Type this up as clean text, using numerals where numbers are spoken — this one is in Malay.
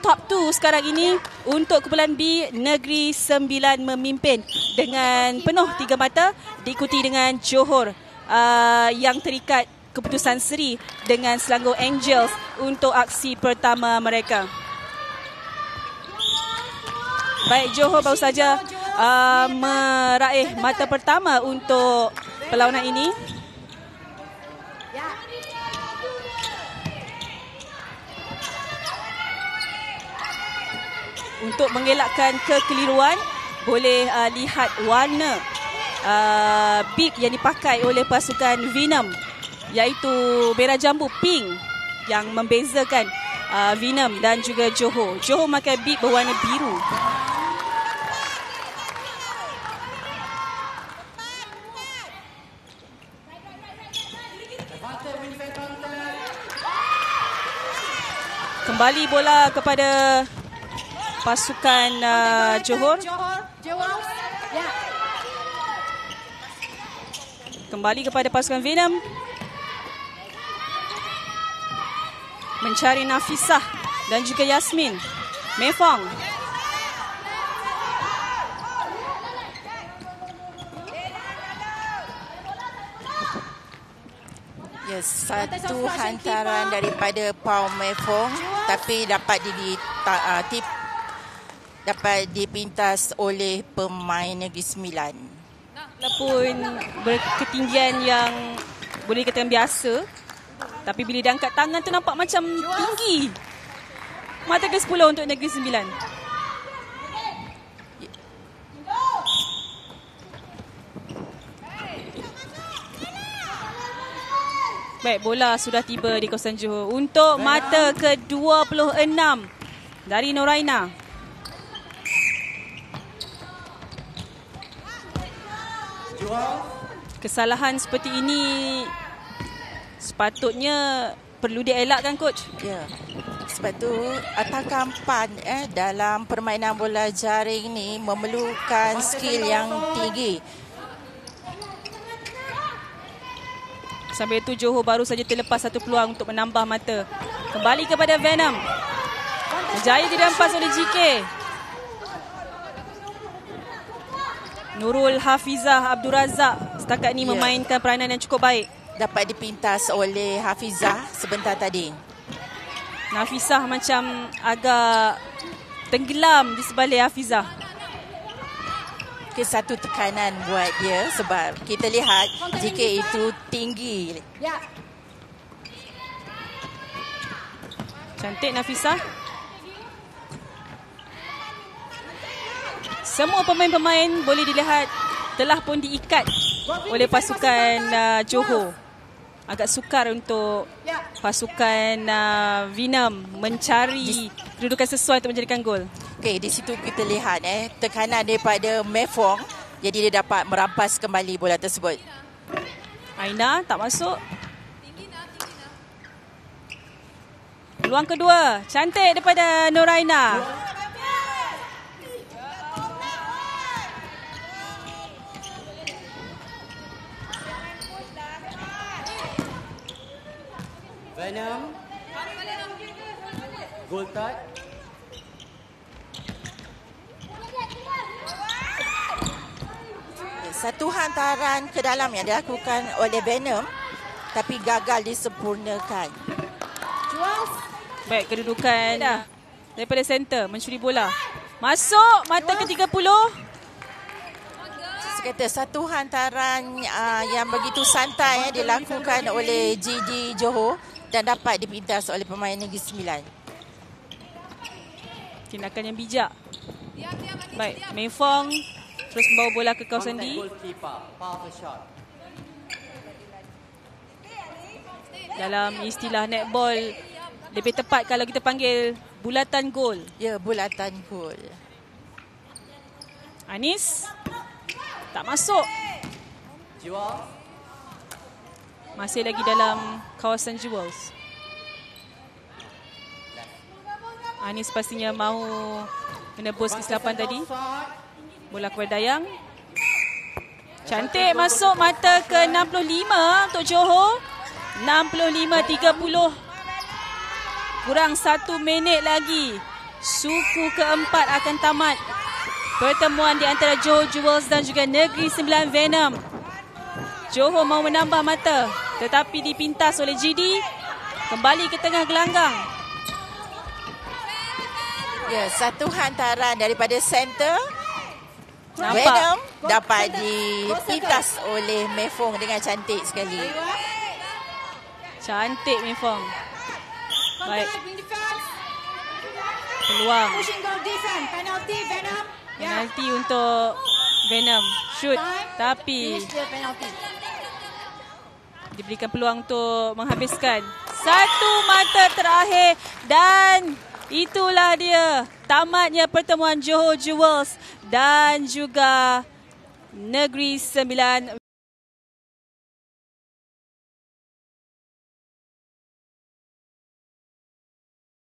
Top 2 sekarang ini untuk kumpulan B, Negeri Sembilan memimpin dengan penuh tiga mata, diikuti dengan Johor yang terikat keputusan seri dengan Selangor Angels untuk aksi pertama mereka. Baik, Johor baru saja meraih mata pertama untuk perlawanan ini. Untuk mengelakkan kekeliruan, boleh lihat warna bib yang dipakai oleh pasukan Venom, iaitu merah jambu pink yang membezakan Venom dan juga Johor. Johor memakai bib berwarna biru. Kembali bola kepada pasukan Johor. Kembali kepada pasukan Venom. Mencari Nafisah dan juga Yasmin. Mefong. Yes, satu hantaran daripada Pau Mefong tapi dapat dipintas oleh pemain Negeri Sembilan. Walaupun berketinggian yang boleh dikatakan biasa, tapi bila diangkat tangan tu nampak macam tinggi. Mata ke-10 untuk Negeri Sembilan. Baik, bola sudah tiba di kawasan Johor untuk mata ke-26 dari Noraina. Kesalahan seperti ini sepatutnya perlu dielakkan, coach. Ya. Sebab tu atakan pan dalam permainan bola jaring ni memerlukan skill yang tinggi. Sambil itu Johor baru saja terlepas satu peluang untuk menambah mata. Kembali kepada Venom. Berjaya dirampas oleh JK. Nurul Hafizah Abdul Razak setakat ini memainkan peranan yang cukup baik. Dapat dipintas oleh Hafizah sebentar tadi. Nafisah macam agak tenggelam di sebalik Hafizah. Satu tekanan buat dia sebab kita lihat JK itu tinggi. Cantik Nafisah. Semua pemain-pemain boleh dilihat telah pun diikat oleh pasukan Johor. Agak sukar untuk pasukan Venom mencari kedudukan sesuai untuk menjadikan gol. Okey, di situ kita lihat tekanan daripada Mefong, jadi dia dapat merampas kembali bola tersebut. Aina tak masuk. Peluang kedua, cantik daripada Noraina. Venom. Goal touch. Satu hantaran ke dalam yang dilakukan oleh Venom tapi gagal disempurnakan. Baik, kedudukan daripada center mencuri bola. Masuk mata ke-30. Kata satu hantaran yang begitu santai dilakukan oleh JD Johor dan dapat dipintas oleh pemain Negeri Sembilan. Tindakan yang bijak. Baik, Mefong terus membawa bola ke kawasan D. Dalam istilah netball, lebih tepat kalau kita panggil bulatan gol. Ya, bulatan gol. Anis. Tak masuk. Masih lagi dalam kawasan Jewels. Anis pastinya mahu menebus kesilapan tadi. Bola kepada Dayang. Cantik masuk mata ke-65 untuk Johor. 65-30. Kurang 1 minit lagi. Suku keempat akan tamat. Pertemuan di antara Johor Jewels dan juga Negeri Sembilan Venom. Johor mahu menambah mata tetapi dipintas oleh JD. Kembali ke tengah gelanggang. Ya, satu hantaran daripada center. Venom dapat dipintas oleh Mefong dengan cantik sekali. Cantik Mefong. Baik. Peluang. Penalti untuk Venom. Shoot. Tapi diberikan peluang untuk menghabiskan. Satu mata terakhir dan itulah dia tamatnya pertemuan Johor Jewels dan juga Negeri Sembilan